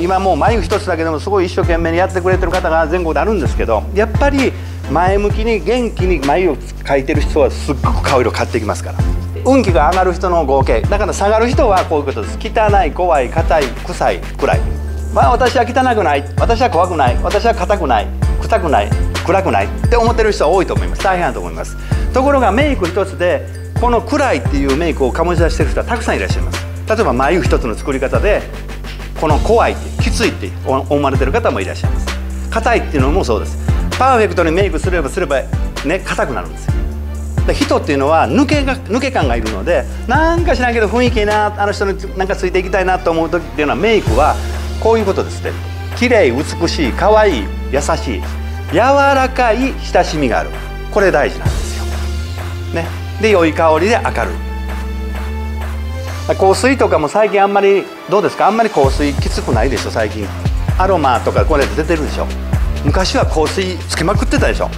今もう眉一つだけでもすごい一生懸命にやってくれてる方が前後であるんですけど、やっぱり前向きに元気に眉を描いてる人はすっごく顔色変わってきますから、運気が上がる人の合計だから、下がる人はこういうことです。汚い、怖い、硬い、臭い、暗い。まあ私は汚くない、私は怖くない、私は硬くない、臭くない、暗くないって思ってる人は多いと思います。大変だと思います。ところがメイク一つでこの暗いっていうメイクを醸し出してる人はたくさんいらっしゃいます。例えば眉一つの作り方でこの怖いってきついって思われてる方もいらっしゃいます。硬いっていうのもそうです。パーフェクトにメイクすればね、硬くなるんですよ。人っていうのは抜け感がいるので、なんかしないけど雰囲気いいな、あの人になんかついていきたいなと思う時っていうのは、メイクはこういうことですね。綺麗、美しい、可愛い、優しい、柔らかい、親しみがある、これ大事なんですよ、ね、で良い香りで明るい。香水とかも最近あんまりどうですか？あんまり香水きつくないでしょ。最近アロマとかこれ出てるでしょ。昔は香水つけまくってたでしょ、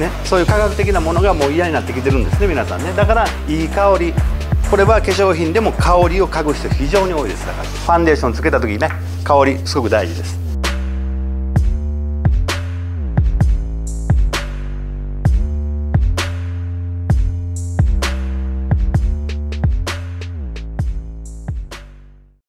ね、そういう科学的なものがもう嫌になってきてるんですね、皆さんね。だからいい香り、これは化粧品でも香りを嗅ぐ人非常に多いです。だからファンデーションつけた時にね、香りすごく大事です。